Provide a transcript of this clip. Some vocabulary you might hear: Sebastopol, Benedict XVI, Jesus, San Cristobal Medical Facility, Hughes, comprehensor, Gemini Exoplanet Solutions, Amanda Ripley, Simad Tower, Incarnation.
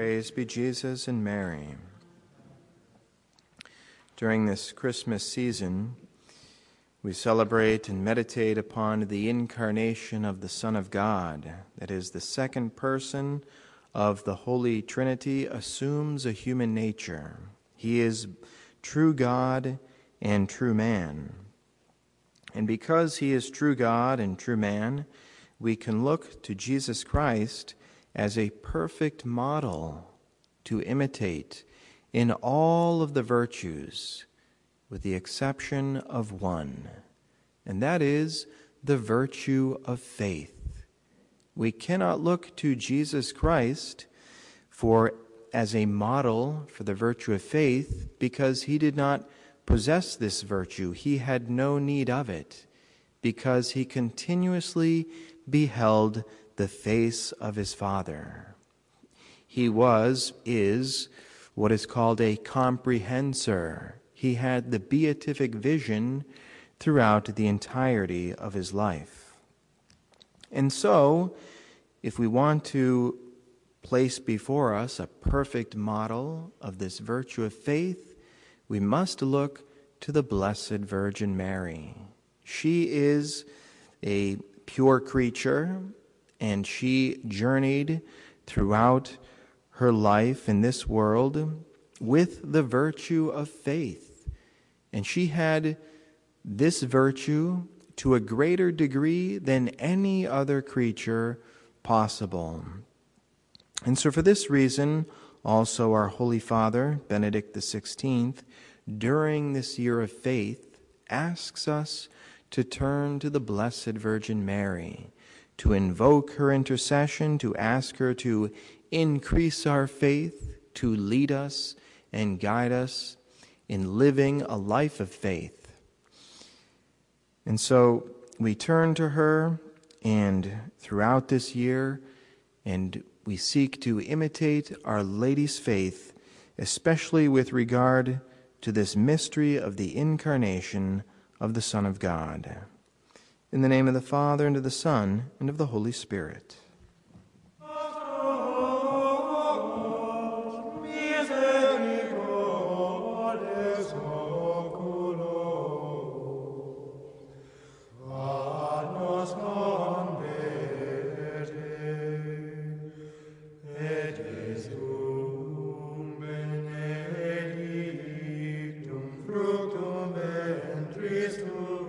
Praise be Jesus and Mary. During this Christmas season, we celebrate and meditate upon the incarnation of the Son of God, that is, the second person of the Holy Trinity assumes a human nature. He is true God and true man. And because he is true God and true man, we can look to Jesus Christ as a perfect model to imitate in all of the virtues, with the exception of one, and that is the virtue of faith. We cannot look to Jesus Christ as a model for the virtue of faith because he did not possess this virtue. He had no need of it because he continuously beheld the face of his Father. He is what is called a comprehensor. He had the beatific vision throughout the entirety of his life. And so, if we want to place before us a perfect model of this virtue of faith, we must look to the Blessed Virgin Mary. She is a pure creature, and she journeyed throughout her life in this world with the virtue of faith. And she had this virtue to a greater degree than any other creature possible. And so for this reason, also our Holy Father, Benedict XVI, during this year of faith, asks us to turn to the Blessed Virgin Mary, to invoke her intercession, to ask her to increase our faith, to lead us and guide us in living a life of faith. And so we turn to her, and throughout this year, and we seek to imitate Our Lady's faith, especially with regard to this mystery of the incarnation of the Son of God. In the name of the Father, and of the Son, and of the Holy Spirit. Please do.